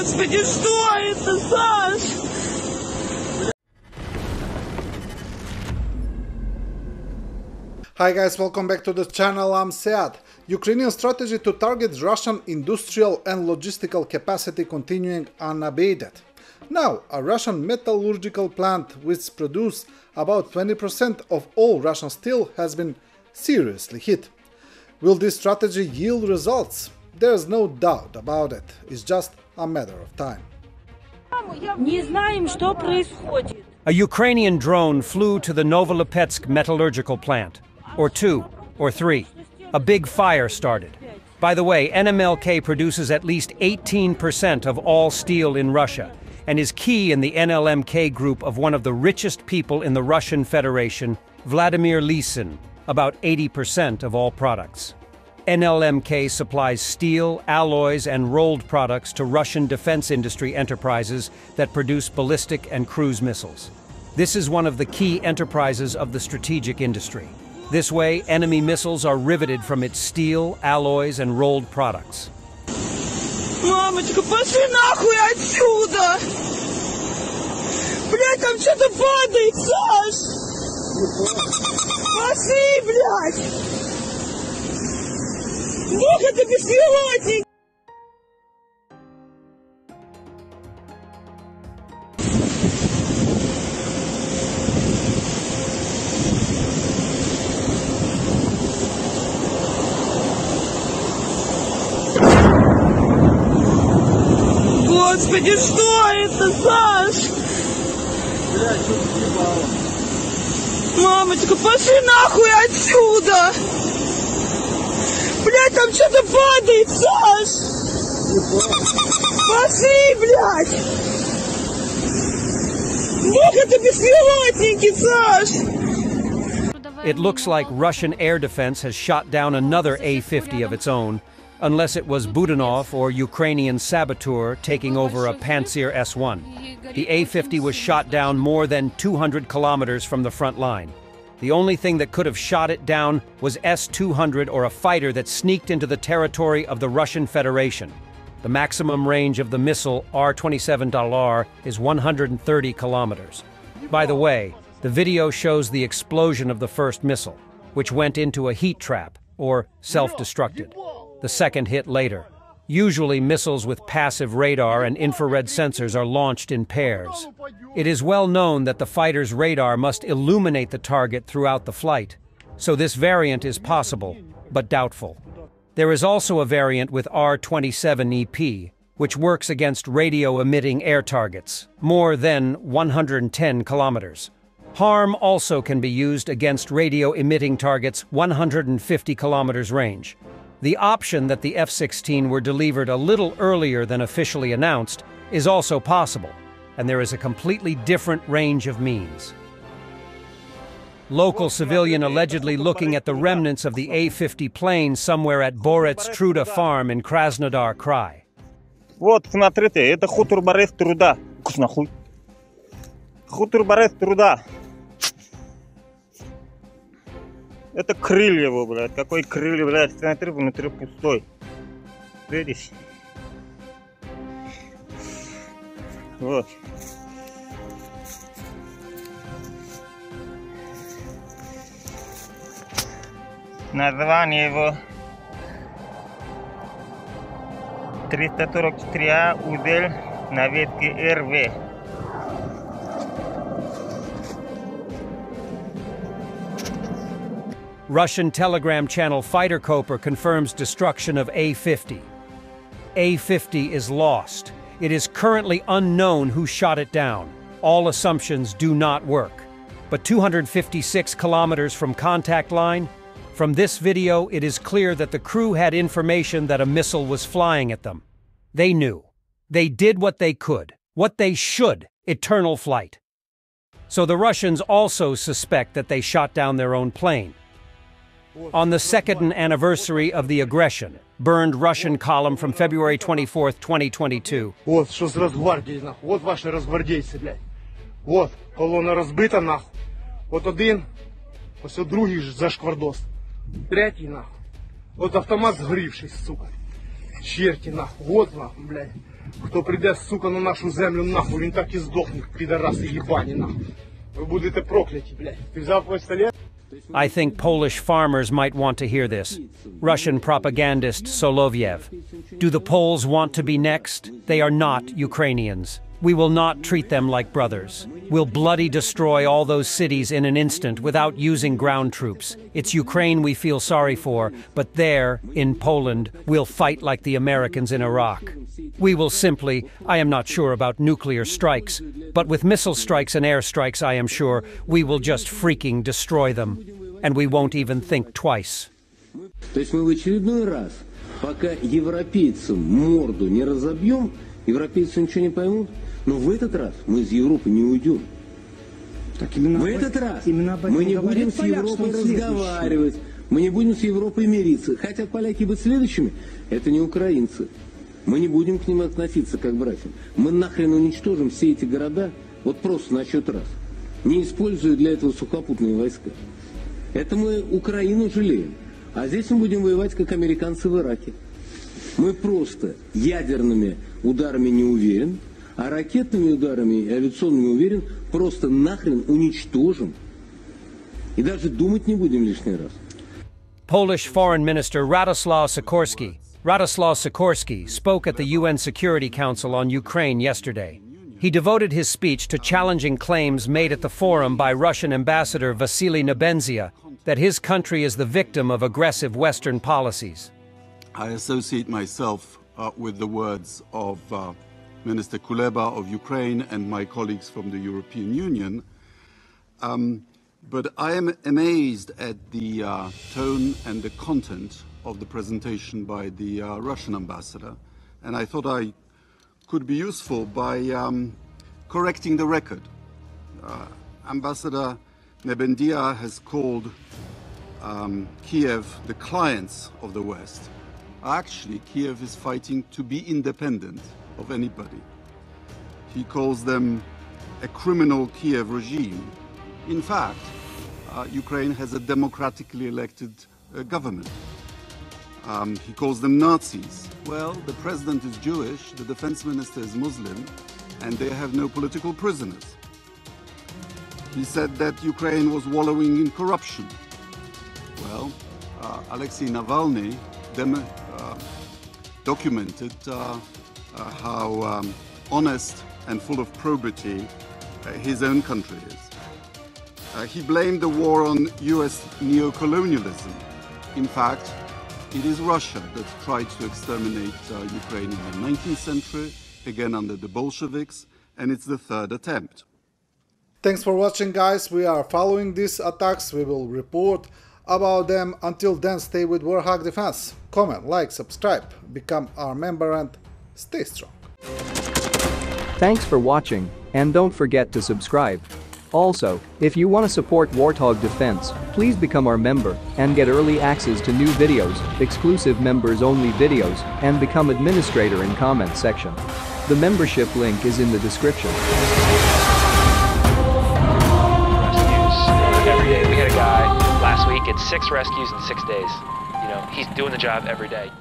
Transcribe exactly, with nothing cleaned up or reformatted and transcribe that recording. Господи, что это, Саш? Hi guys, welcome back to the channel. I'm SEAD. Ukrainian strategy to target Russian industrial and logistical capacity continuing unabated. Now, a Russian metallurgical plant which produces about twenty percent of all Russian steel has been seriously hit. Will this strategy yield results? There's no doubt about it. It's just a matter of time. A Ukrainian drone flew to the Novolipetsk metallurgical plant, or two, or three. A big fire started. By the way, N M L K produces at least eighteen percent of all steel in Russia, and is key in the N L M K group of one of the richest people in the Russian Federation, Vladimir Lisin, about eighty percent of all products. N L M K supplies steel, alloys, and rolled products to Russian defense industry enterprises that produce ballistic and cruise missiles. This is one of the key enterprises of the strategic industry. This way, enemy missiles are riveted from its steel, alloys, and rolled products. Мамочка, пошли нахуй отсюда! Блядь, там что-то падает, Саш! Пошли, блядь! Бог, это беспилотник! Господи, что это, Саш? Блядь, что ты ебало? Мамочка, пошли нахуй отсюда! Блядь, там что-то падает, Саш! Пошли, блядь! Бог, это беспилотники, Саш! It looks like Russian air defense has shot down another A fifty of its own, unless it was Budanov or Ukrainian saboteur taking over a Pantsir S one. The A fifty was shot down more than two hundred kilometers from the front line. The only thing that could have shot it down was S two hundred or a fighter that sneaked into the territory of the Russian Federation. The maximum range of the missile R twenty-seven R is one hundred thirty kilometers. By the way, the video shows the explosion of the first missile, which went into a heat trap, or self-destructed. The second hit later. Usually missiles with passive radar and infrared sensors are launched in pairs. It is well known that the fighter's radar must illuminate the target throughout the flight, so this variant is possible, but doubtful. There is also a variant with R twenty-seven E P, which works against radio-emitting air targets, more than one hundred ten kilometers. Harm also can be used against radio-emitting targets one hundred fifty kilometers range. The option that the F sixteen were delivered a little earlier than officially announced is also possible, and there is a completely different range of means. Local civilian allegedly looking at the remnants of the A fifty plane somewhere at Borets Truda farm in Krasnodar Krai. Вот, смотрите, это хутор Борets Труда. Нахуй. Хутор Борets Труда. Это крылья его, блядь. Какой крылья, блядь? Смотри, внутри пустой. Видишь? Вот. Название его триста сорок три А Удель на ветке Р В. Russian telegram channel FighterCoper confirms destruction of A fifty. A fifty is lost. It is currently unknown who shot it down. All assumptions do not work. But two hundred fifty-six kilometers from contact line, from this video it is clear that the crew had information that a missile was flying at them. They knew. They did what they could. What they should. Eternal flight. So the Russians also suspect that they shot down their own plane. On the second anniversary of the aggression, burned Russian column from February twenty-fourth, twenty twenty-two. Вот что с Росгвардией нахуй. Вот ваши росгвардейцы, блядь. Вот колона розбита нахуй. Вот один, ось другий зашквардос. Третій нахуй. Вот автомат згорівший, сука. черти нахуй, вот нахуй, блядь. Хто прийде, сука, на нашу землю нахуй, він так і здохне, підараси їбані нахуй. Ви будете прокляті, блядь. Ти взяв пістолет? I think Polish farmers might want to hear this. Russian propagandist Soloviev. Do the Poles want to be next? They are not Ukrainians. We will not treat them like brothers. We'll bloody destroy all those cities in an instant without using ground troops. It's Ukraine we feel sorry for, but there, in Poland, we'll fight like the Americans in Iraq. We will simply, I am not sure about nuclear strikes, but with missile strikes and airstrikes, I am sure, we will just freaking destroy them. And we won't even think twice. Но в этот раз мы из Европы не уйдем. Так, в этот по... раз мы не будем с Европой разговаривать, мы не будем с Европой мириться. Хотят поляки быть следующими, это не украинцы. Мы не будем к ним относиться как братьям. Мы нахрен уничтожим все эти города, вот просто на счет раз. Не используя для этого сухопутные войска. Это мы Украину жалеем. А здесь мы будем воевать, как американцы в Ираке. Мы просто ядерными ударами не уверен. А ракетными ударами и авиационными, уверен, просто нахрен уничтожим. И даже думать не будем лишний раз. Polish Foreign Minister Radoslaw Sikorski, Radoslaw Sikorski spoke at the U N Security Council on Ukraine yesterday. He devoted his speech to challenging claims made at the forum by Russian Ambassador Vasily Nebenzia that his country is the victim of aggressive Western policies. I associate myself uh, with the words of uh, Minister Kuleba of Ukraine and my colleagues from the European Union. Um, but I am amazed at the uh, tone and the content of the presentation by the uh, Russian ambassador. And I thought I could be useful by um, correcting the record. Uh, Ambassador Nebenzia has called um, Kiev the clients of the West. Actually, Kiev is fighting to be independent of anybody. He calls them a criminal Kiev regime. In fact, uh, Ukraine has a democratically elected uh, government. Um, he calls them Nazis. Well, the president is Jewish, the defense minister is Muslim, and they have no political prisoners. He said that Ukraine was wallowing in corruption. Well, uh, Alexei Navalny dem uh, documented uh, Uh, how um, honest and full of probity uh, his own country is. Uh, he blamed the war on U S neocolonialism. In fact, it is Russia that tried to exterminate uh, Ukraine in the nineteenth century, again under the Bolsheviks, and it's the third attempt. Thanks for watching, guys. We are following these attacks. We will report about them. Until then, stay with Warthog Defense. Comment, like, subscribe, become our member, and stay strong. Thanks for watching, and don't forget to subscribe. Also, if you want to support Warthog Defense, please become our member and get early access to new videos, exclusive members-only videos, and become administrator in comment section. The membership link is in the description. Rescues every day. We had a guy last week at six rescues in six days. You know, he's doing the job every day.